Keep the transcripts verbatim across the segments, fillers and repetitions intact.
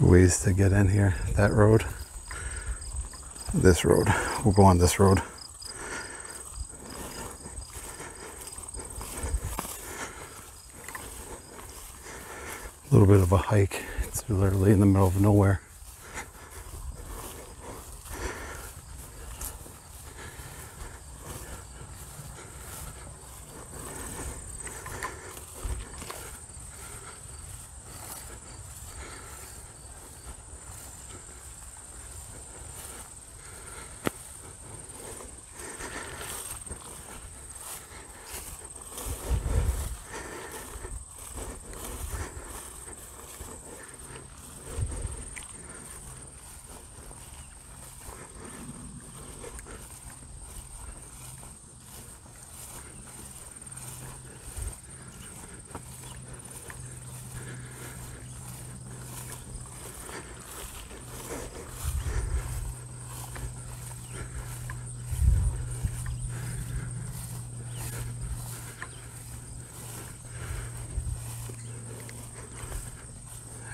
ways to get in here. That road, this road, we'll go on this road. A little bit of a hike. It's literally in the middle of nowhere.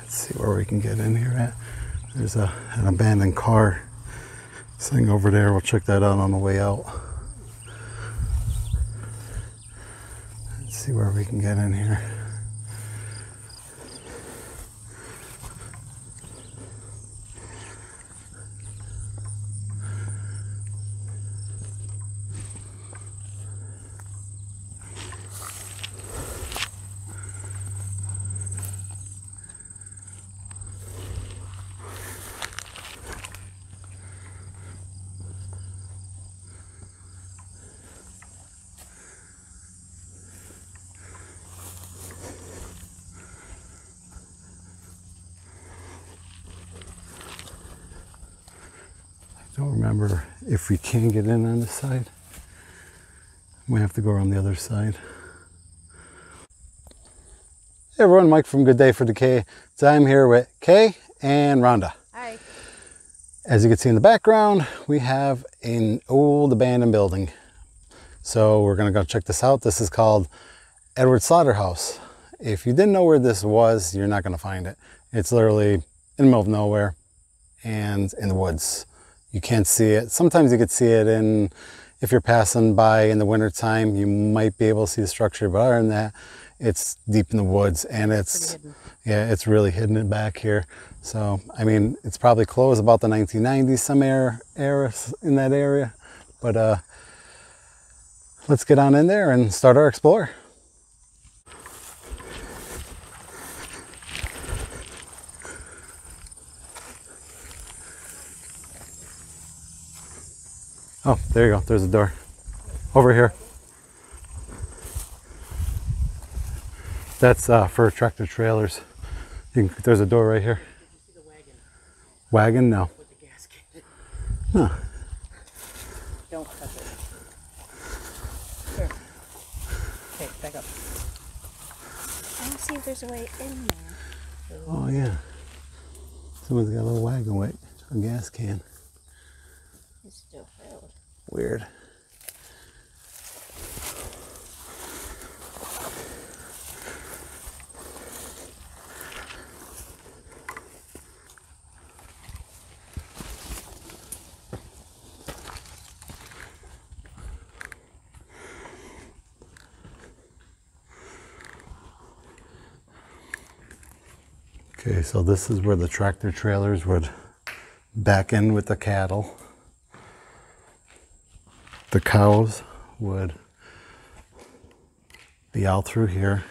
See where we can get in here at. There's a, an abandoned car thing over there. We'll check that out on the way out. Let's see where we can get in here. Don't remember if we can get in on this side. We have to go around the other side. Hey everyone, Mike from Good Day for Decay. So I'm here with Kai and Rhonda. Hi. As you can see in the background, we have an old abandoned building. So we're gonna go check this out. This is called Edward Slaughterhouse. If you didn't know where this was, you're not gonna find it. It's literally in the middle of nowhere and in the woods. You can't see it. Sometimes you could see it in, if you're passing by in the winter time, you might be able to see the structure, but other than that, it's deep in the woods and it's, yeah, it's really hidden back here. So, I mean, it's probably closed about the nineteen nineties, some era, era in that area, but uh, let's get on in there and start our explore. Oh, there you go. There's a door. Over here. That's uh, for tractor trailers. You can, there's a door right here. Did you see the wagon? Wagon? No. With the gasket. No. Don't touch it. Here. Okay, back up. I don't see if there's a way in there. Oh, yeah. Someone's got a little wagon weight. A gas can. It's still filled. Weird. Okay, so this is where the tractor trailers would back in with the cattle. The cows would be out through here.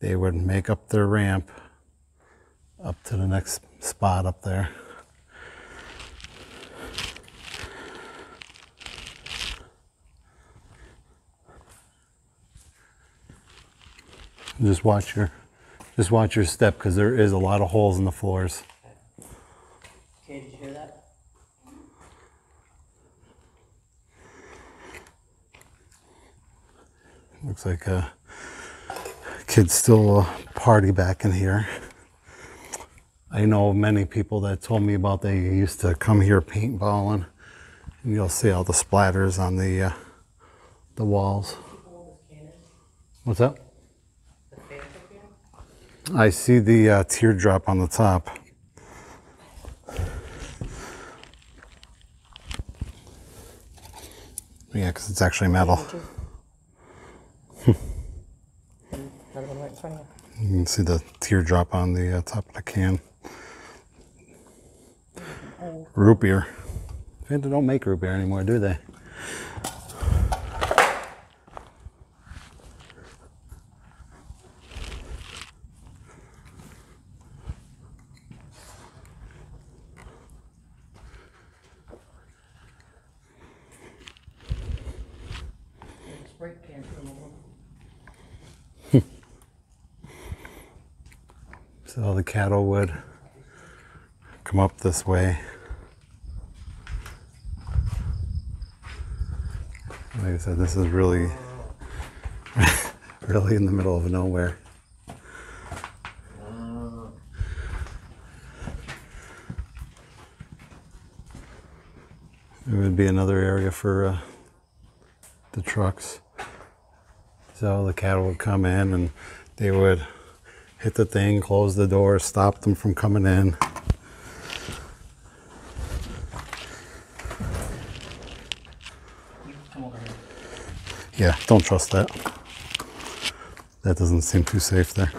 They would make up their ramp up to the next spot up there. Just watch your, just watch your step, because there is a lot of holes in the floors. Okay, did you hear that? Looks like a kid's still a party back in here. I know many people that told me about they used to come here paintballing. And you'll see all the splatters on the uh, the walls. What's that? I see the uh, teardrop on the top. Yeah, because it's actually metal. You can see the teardrop on the uh, top of the can. Root beer. They don't make root beer anymore, do they? So all the cattle would come up this way. Like I said, this is really, really in the middle of nowhere. It would be another area for uh, the trucks. So the cattle would come in and they would hit the thing, close the door, stop them from coming in. Come over here. Yeah, don't trust that. That doesn't seem too safe there.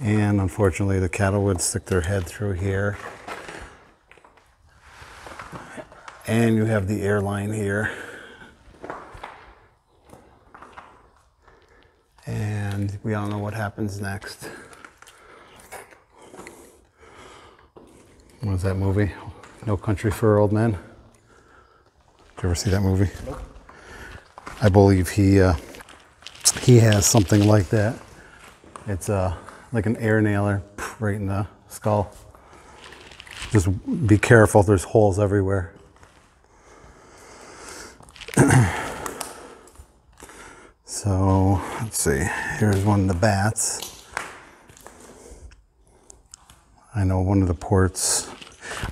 And unfortunately, the cattle would stick their head through here. And you have the airline here. And we all know what happens next. What was that movie? No Country for Old Men. Did you ever see that movie? Nope. I believe he uh, he has something like that. It's uh, like an air nailer right in the skull. Just be careful, there's holes everywhere. So let's see, here's one of the bats. I know one of the ports,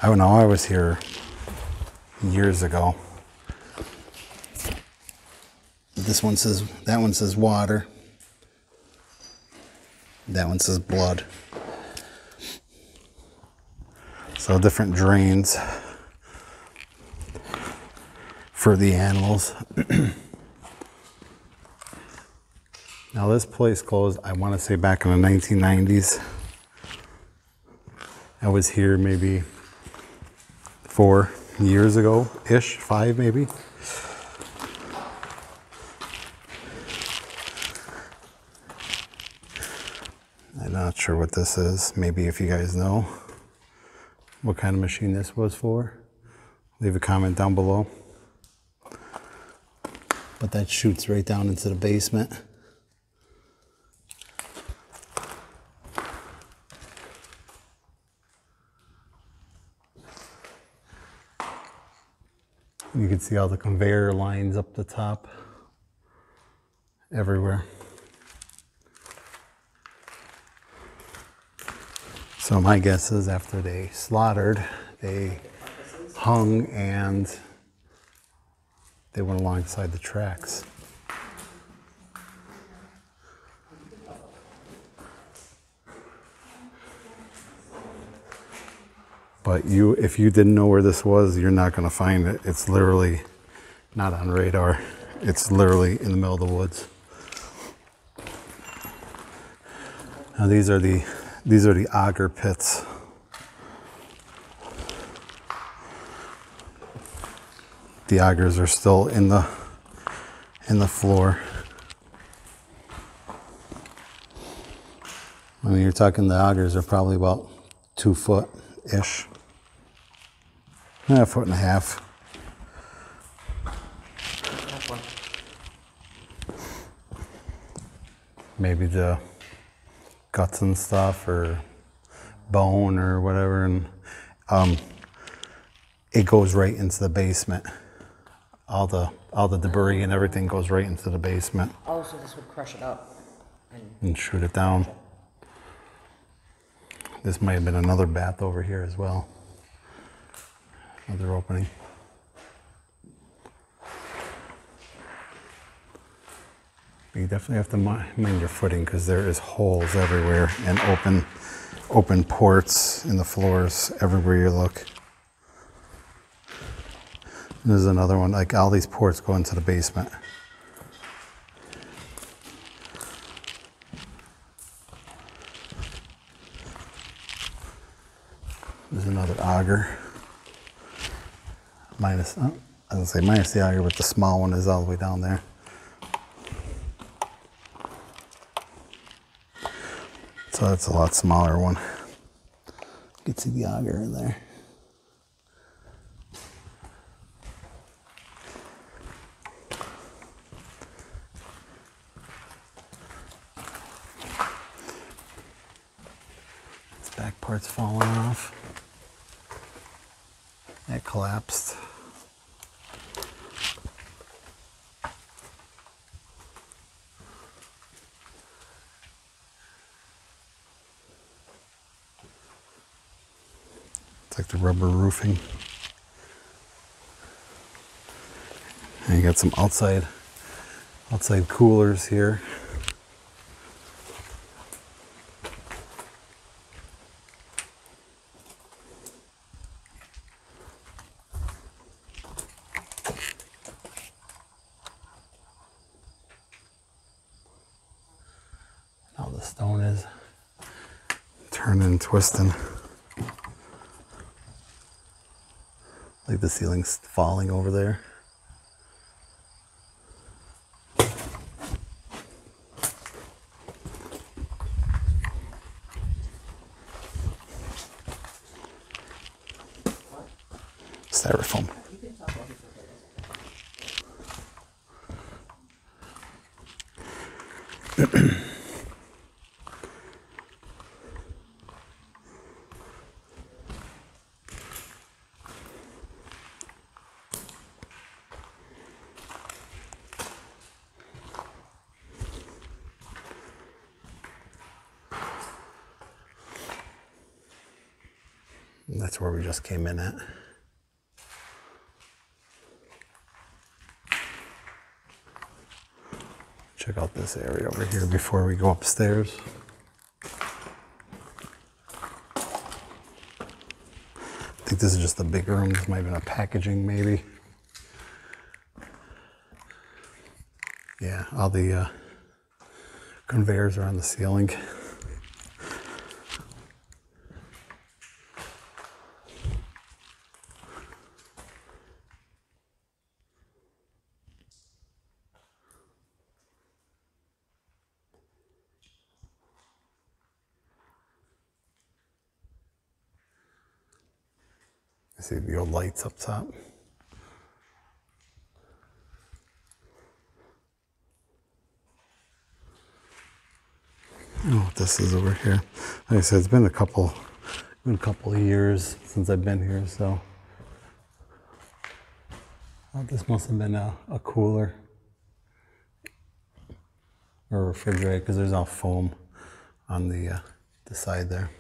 I don't know, I was here years ago. This one says, that one says water. That one says blood. So different drains for the animals. Now this place closed, I want to say back in the nineteen nineties. I was here maybe four years ago-ish, five maybe. I'm not sure what this is. Maybe if you guys know what kind of machine this was for, leave a comment down below. But that shoots right down into the basement. You can see all the conveyor lines up the top, everywhere. So my guess is after they slaughtered, they hung and they went alongside the tracks. But you, if you didn't know where this was, you're not going to find it. It's literally not on radar. It's literally in the middle of the woods. Now these are the, these are the auger pits. The augers are still in the, in the floor. I mean, you're talking the augers are probably about two foot-ish. A foot and a half. Maybe the guts and stuff, or bone, or whatever, and um, it goes right into the basement. All the all the debris and everything goes right into the basement. Oh, so this would crush it up and, and shoot it down. This might have been another bath over here as well. Another opening. But you definitely have to mind your footing because there is holes everywhere and open open ports in the floors everywhere you look. And there's another one, like all these ports go into the basement. There's another auger. Minus, oh, I was gonna say minus the auger, but the small one is all the way down there. So that's a lot smaller one. You can see the auger in there. This back part's falling off. That collapsed. Like the rubber roofing. And you got some outside outside coolers here. Now the stone is turning and twisting. Like the ceiling's falling over there. Styrofoam. That's where we just came in at. Check out this area over here before we go upstairs. I think this is just the big room. This might have been a packaging, maybe. Yeah, all the uh, conveyors are on the ceiling. I see the old lights up top. I don't know what this is over here. Like I said, it's been a couple, been a couple of years since I've been here, so oh, this must have been a, a cooler or a refrigerator because there's all foam on the uh, the side there.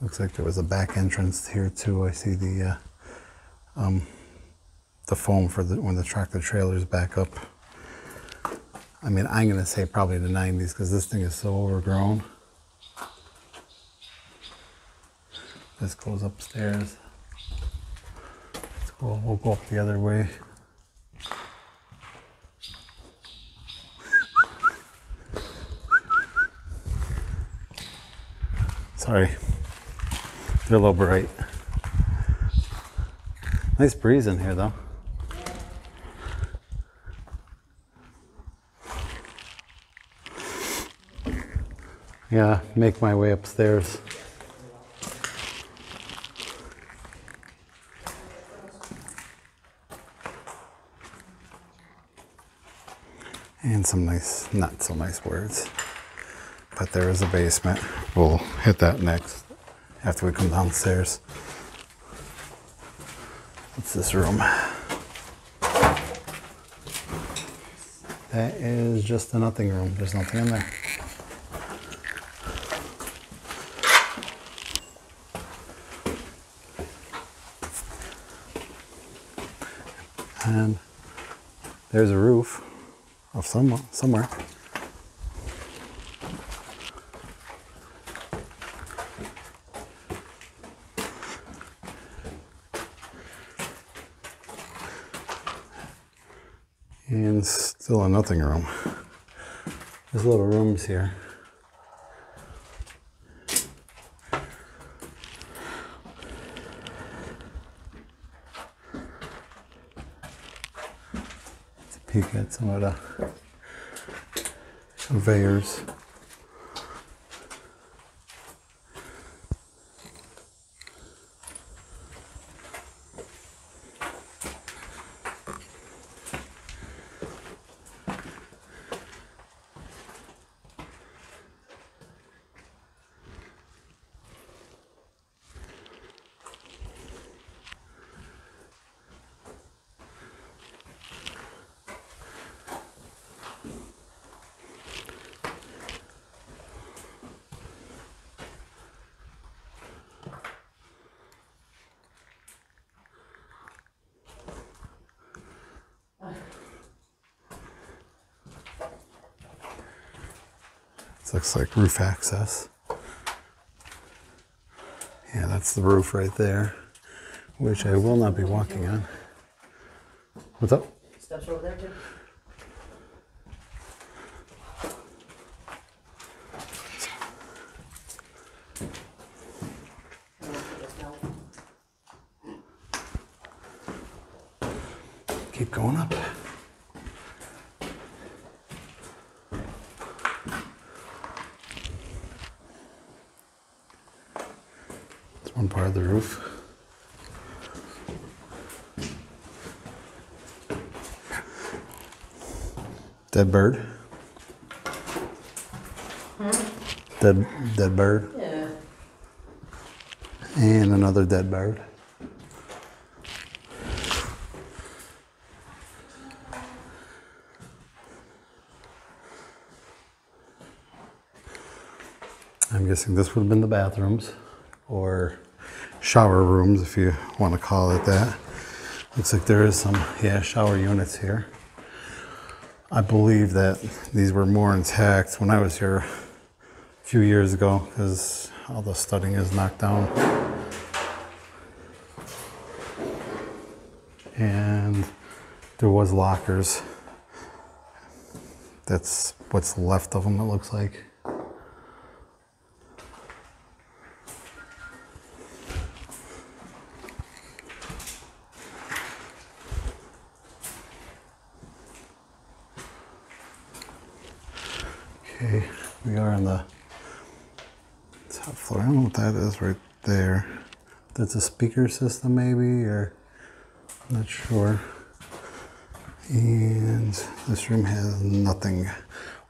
Looks like there was a back entrance here too. I see the uh, um, the foam for the, when the tractor trailer's back up. I mean, I'm gonna say probably the nineties because this thing is so overgrown. This goes upstairs. Let's go, we'll go up the other way. Sorry. A little bright. Nice breeze in here though. Yeah, make my way upstairs. And some nice, not so nice words. But there is a basement. We'll hit that next. After we come downstairs. What's this room? That is just a nothing room. There's nothing in there. And There's a roof of some, somewhere. And still a nothing room. There's little rooms here. Let's peek at some of the conveyors. Looks like roof access. Yeah, that's the roof right there, which I will not be walking on. What's up? Steps over there, too. Keep going up. One part of the roof. Dead bird. Huh? Dead, dead bird. Yeah. And another dead bird. I'm guessing this would have been the bathrooms. Or shower rooms, if you want to call it that. Looks like there is some, yeah, shower units here. I believe that these were more intact when I was here a few years ago, because all the studding is knocked down. And there was lockers. That's what's left of them, it looks like. Okay, we are on the top floor. I don't know what that is right there. That's a speaker system maybe, or I'm not sure. And this room has nothing.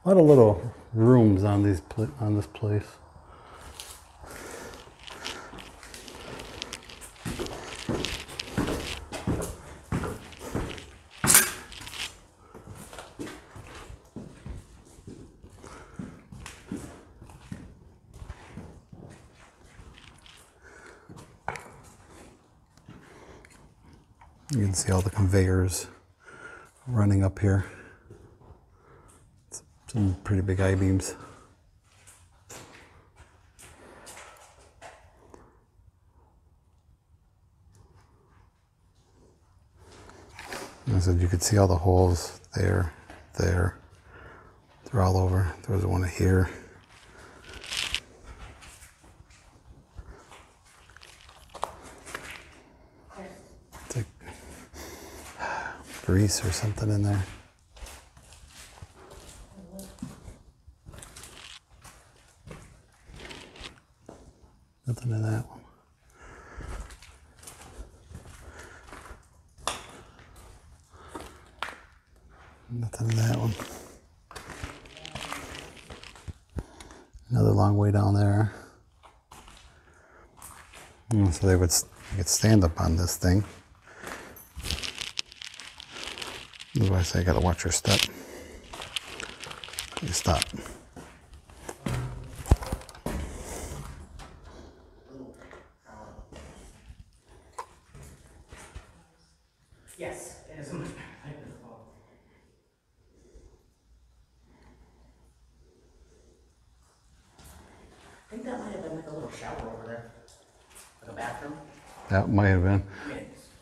A lot of little rooms on these on this place. You can see all the conveyors running up here. It's some pretty big I-beams. As I said, you could see all the holes there, there. They're all over. There was one here. Grease or something in there. Nothing in that one. Nothing in that one. Another long way down there. And so they would they could stand up on this thing. That's why I say I gotta watch your step. Please stop. Yes, it is much better. wasn't like a little shower over there? Like a bathroom? That might have been.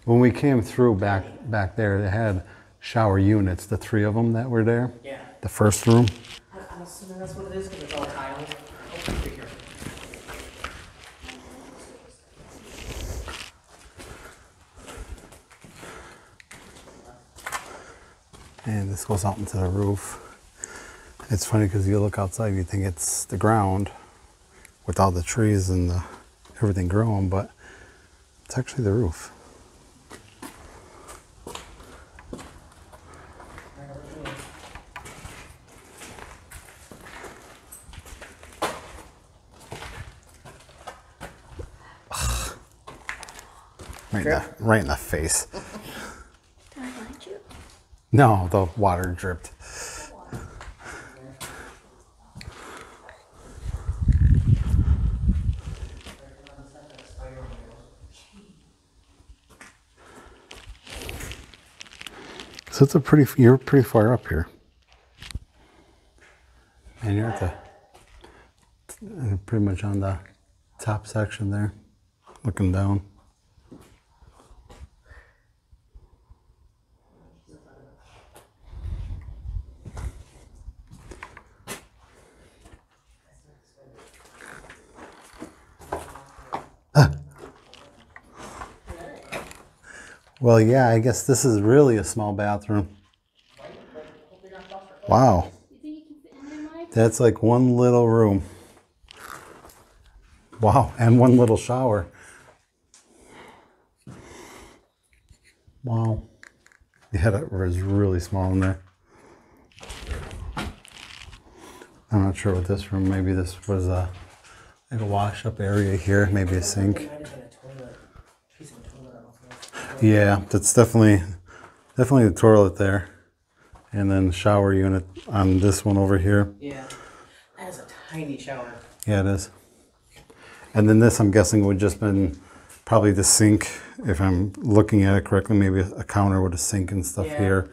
When we came through back back there, they had shower units, the three of them that were there. Yeah. The first room. I, I'm assuming that's what it is because it's all tiled. And this goes out into the roof. It's funny because you look outside, you think it's the ground with all the trees and the, everything growing, but it's actually the roof. Ugh. Right, in the, right in the face. Did I like you? No, the water dripped. So it's a pretty, you're pretty far up here. And you're at the, pretty much on the top section there, looking down. Well, yeah, I guess this is really a small bathroom. Wow. That's like one little room. Wow, and one little shower. Wow. Yeah, that was really small in there. I'm not sure what this room, maybe this was a, like a wash up area here, maybe a sink. Yeah, that's definitely definitely the toilet there, and then the shower unit on this one over here. Yeah, that is a tiny shower. Yeah, it is. And then this, I'm guessing, would just been probably the sink, if I'm looking at it correctly. Maybe a counter with a sink and stuff yeah. here.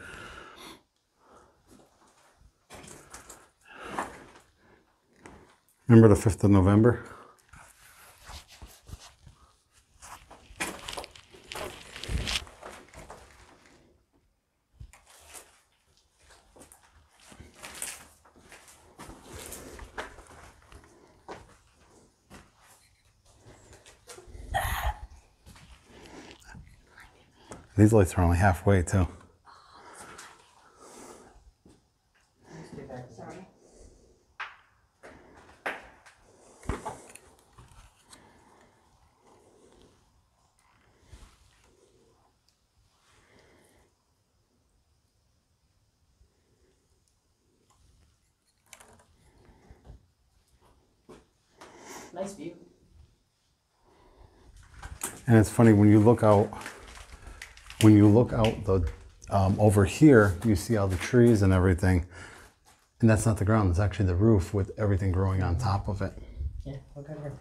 Remember the fifth of November? These lights are only halfway too. Sorry. Nice view. And it's funny when you look out. When you look out the um, over here, you see all the trees and everything, and that's not the ground. It's actually the roof with everything growing on top of it. Yeah, look over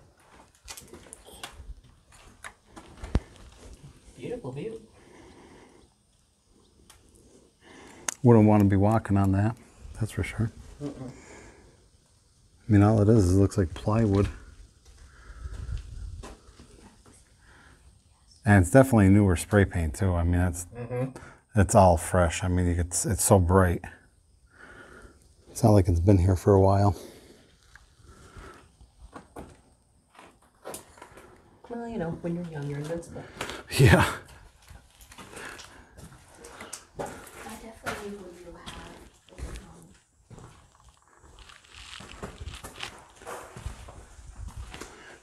here. Beautiful view. Wouldn't want to be walking on that. That's for sure. Mm-mm. I mean, all it is is it looks like plywood, and it's definitely newer spray paint too. I mean, it's mm-hmm. it's all fresh. I mean, it's it's so bright. It's not like it's been here for a while. Well, you know, when you're young, you're invincible. Yeah. I definitely would know how to get home.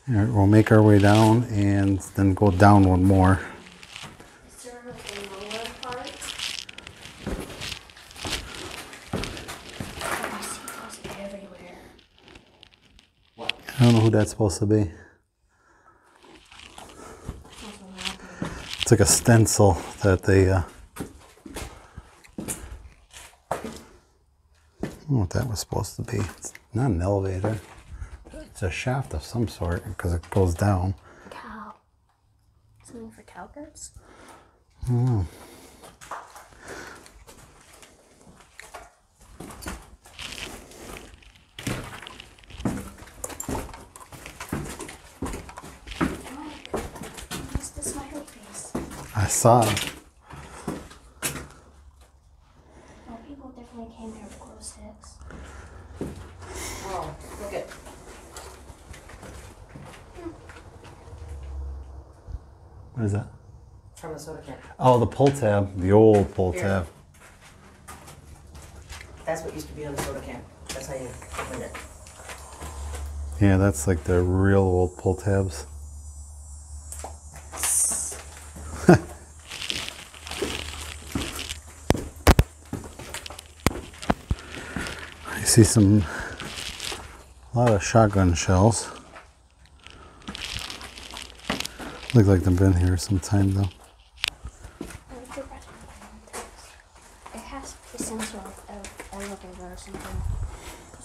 All right, we'll make our way down and then go down one more. Is there a lower part? I see those everywhere. What? I don't know who that's supposed to be. It's like a stencil that they. Uh, I don't know what that was supposed to be. It's not an elevator. It's a shaft of some sort because it goes down. Cow. Something for cowgirls? I don't know. I saw. Well, people definitely came here before six. Oh, look at. What is that? From the soda can. Oh, the pull tab. The old pull here. tab. That's what used to be on the soda can. That's how you open it. Yeah, that's like the real old pull tabs. I see some, a lot of shotgun shells. Look like they've been here some time though. It has to be some sort of elevator or something.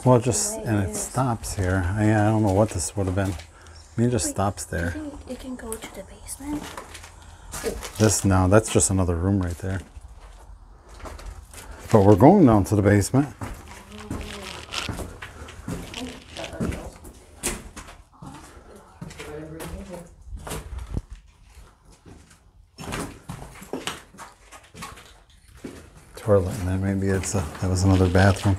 Well, just, and it stops here. I, I don't know what this would have been. I mean, it just Wait, stops there. Do you think it can go to the basement? This, no, that's just another room right there. But we're going down to the basement. Toilet, and then maybe it's a, that was another bathroom.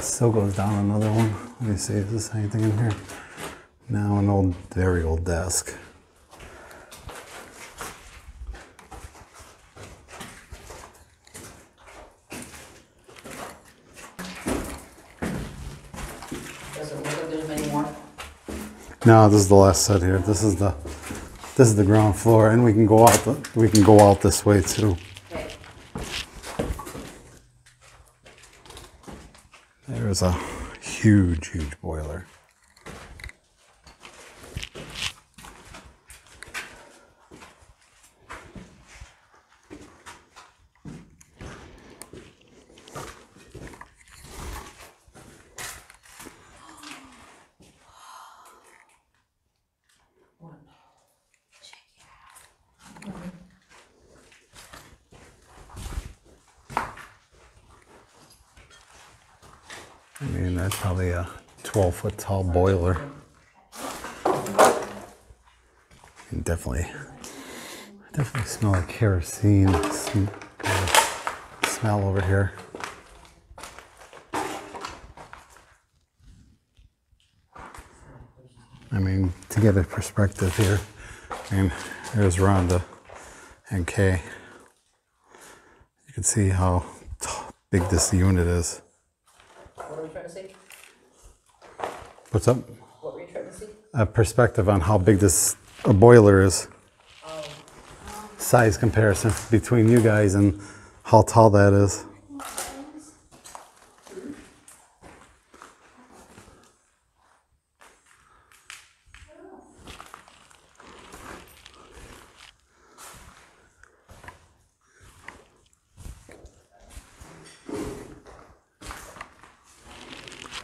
Still goes down another one. Let me see, is this anything in here? Now an old, very old desk. Does it look like there's many more? No, this is the last set here. This is the this is the ground floor, and we can go out. The, we can go out this way too. There's a huge, huge boiler. I mean, that's probably a twelve foot tall boiler. And definitely, definitely smell like kerosene kind of smell over here. I mean, to get a perspective here, I mean, there's Rhonda and Kai. You can see how big this unit is. What's up? What were you trying to see? A perspective on how big this a boiler is. Oh. Size comparison between you guys and how tall that is.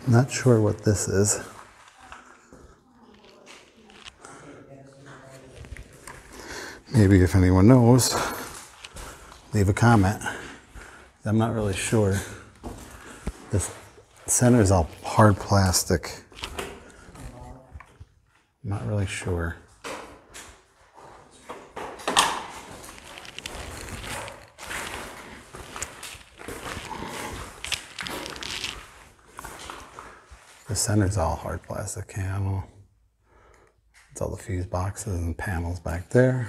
Not sure what this is. Maybe if anyone knows, leave a comment. I'm not really sure. This center is all hard plastic. I'm not really sure. The center's all hard plastic panel. It's all the fuse boxes and panels back there.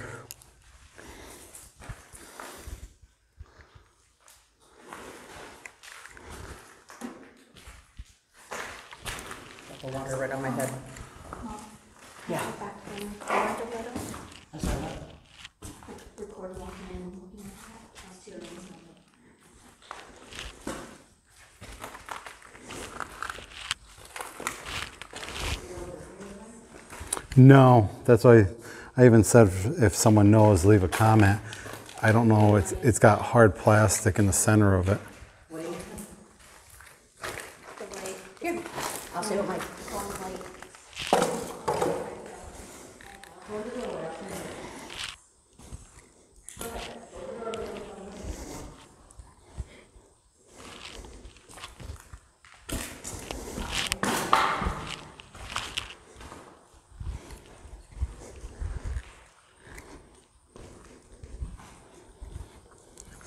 The water right on my head. Yeah. No, that's why I even said if, if someone knows, leave a comment. I don't know. It's it's got hard plastic in the center of it. Wait. Here, I'll see what my phone light.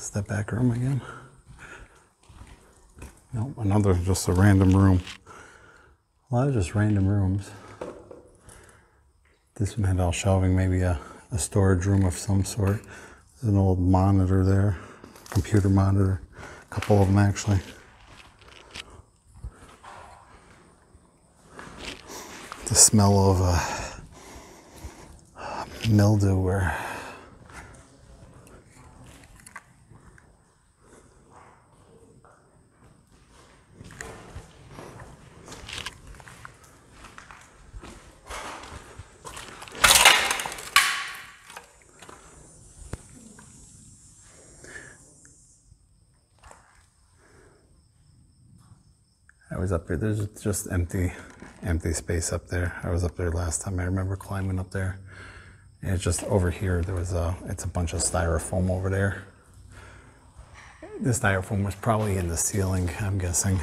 Is that back room again? Nope, another just a random room. A lot of just random rooms. This one had all shelving, maybe a, a storage room of some sort. There's an old monitor there, computer monitor, a couple of them actually. The smell of uh, mildew or I was up here. There's just empty, empty space up there. I was up there last time. I remember climbing up there. And it's just over here. There was a. It's a bunch of styrofoam over there. This styrofoam was probably in the ceiling, I'm guessing.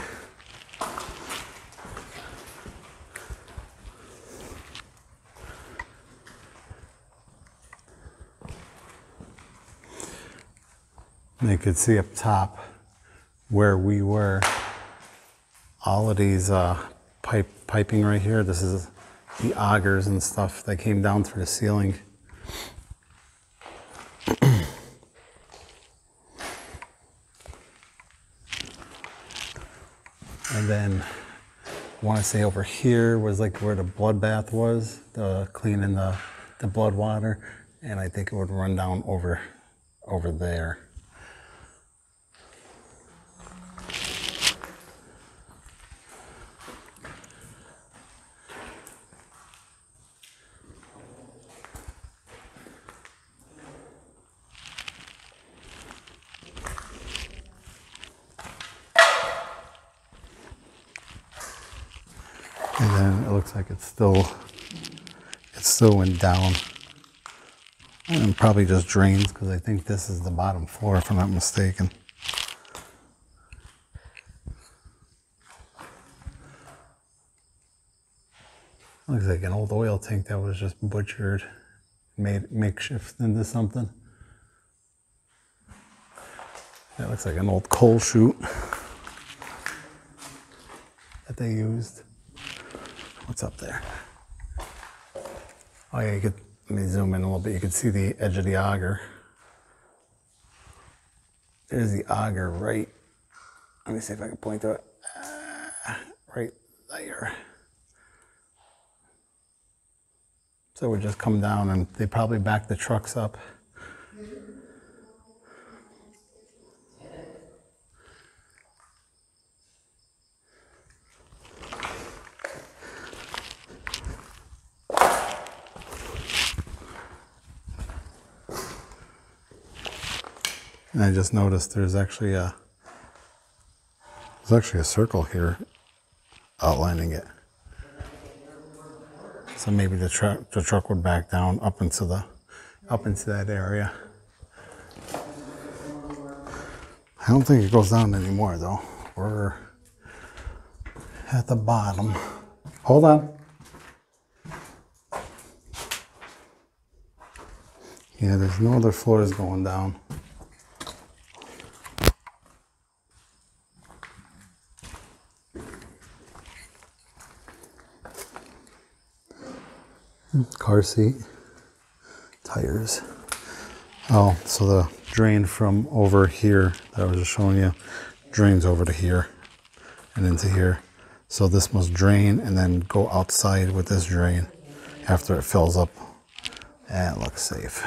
And you could see up top where we were. All of these uh, pipe piping right here. This is the augers and stuff that came down through the ceiling. And then I want to say over here was like where the bloodbath was, the cleaning the the blood water, and I think it would run down over over there. And then it looks like it's still, it still went down. And probably just drains, because I think this is the bottom floor, if I'm not mistaken. Looks like an old oil tank that was just butchered, made makeshift into something. That looks like an old coal chute that they used. What's up there? Oh yeah, you could, let me zoom in a little bit. You can see the edge of the auger. There's the auger right, let me see if I can point to it, uh, right there. So it would just come down and they probably back the trucks up. And I just noticed there's actually a there's actually a circle here outlining it. So maybe the truck the truck would back down up into the up into that area. I don't think it goes down anymore though. We're at the bottom. Hold on. Yeah, there's no other floors going down. Car seat, tires. Oh, so the drain from over here that I was just showing you drains over to here and into here. So this must drain and then go outside with this drain after it fills up. And it looks safe.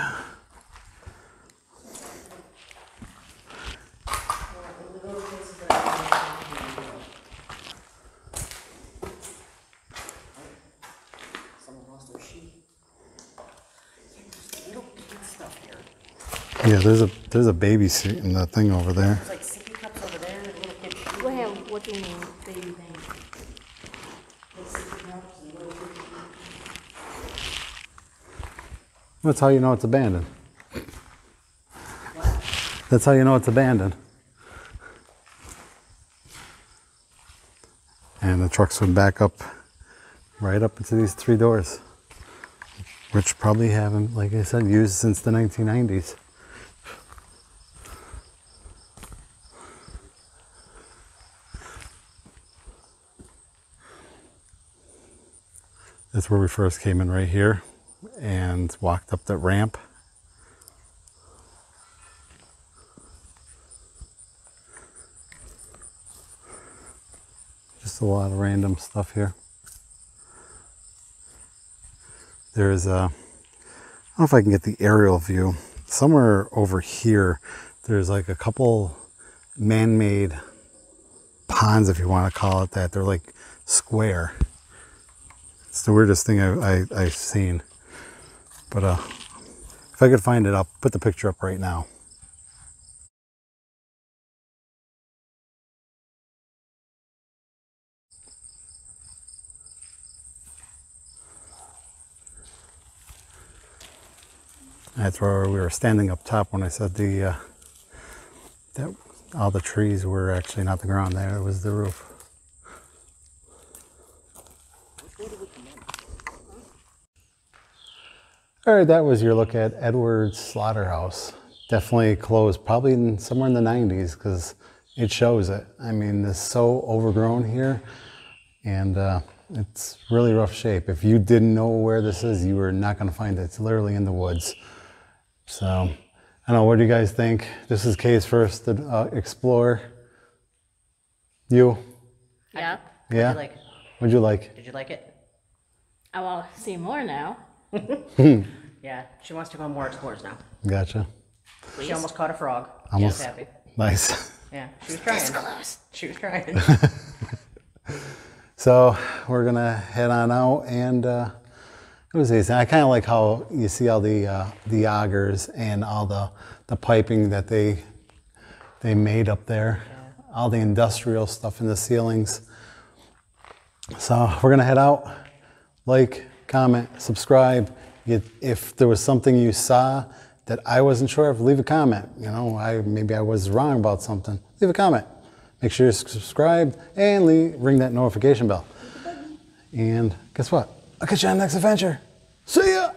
Yeah, there's a there's a baby seat in that thing over there. It's like sippy cups over there, little kid. What, what do you mean, baby thing? That's how you know it's abandoned. What? That's how you know it's abandoned. And the trucks would back up, right up into these three doors, which probably haven't, like I said, used since the nineteen nineties. is where we first came in, right here, and walked up that ramp. Just a lot of random stuff here. There is a, I don't know if I can get the aerial view. Somewhere over here, there's like a couple man-made ponds, if you want to call it that. They're like square. It's the weirdest thing I, I, I've seen. But uh, if I could find it, I'll put the picture up right now. That's where we were standing up top when I said the uh, that all the trees were actually not the ground there, it was the roof. All right, that was your look at Edward Slaughterhouse. Definitely closed, probably in, somewhere in the nineties, because it shows it. I mean, it's so overgrown here, and uh, it's really rough shape. If you didn't know where this is, you were not going to find it. It's literally in the woods. So, I don't know, what do you guys think? This is Kay's first uh, explore. You? Yeah. Yeah? What'd you like? What'd you like? Did you like it? I want to see more now. Yeah, she wants to go more explores now. Gotcha. Please? She almost caught a frog. Almost. She was happy. Nice. Yeah, she was trying. This close. She was trying. So we're going to head on out, and uh, it was easy. I kind of like how you see all the uh, the augers and all the, the piping that they they made up there, yeah. All the industrial stuff in the ceilings. So we're going to head out. Like, comment, subscribe. If there was something you saw that I wasn't sure of, leave a comment. You know, I maybe I was wrong about something. Leave a comment. Make sure you're subscribed and leave, ring that notification bell. And guess what? I'll catch you on the next adventure. See ya!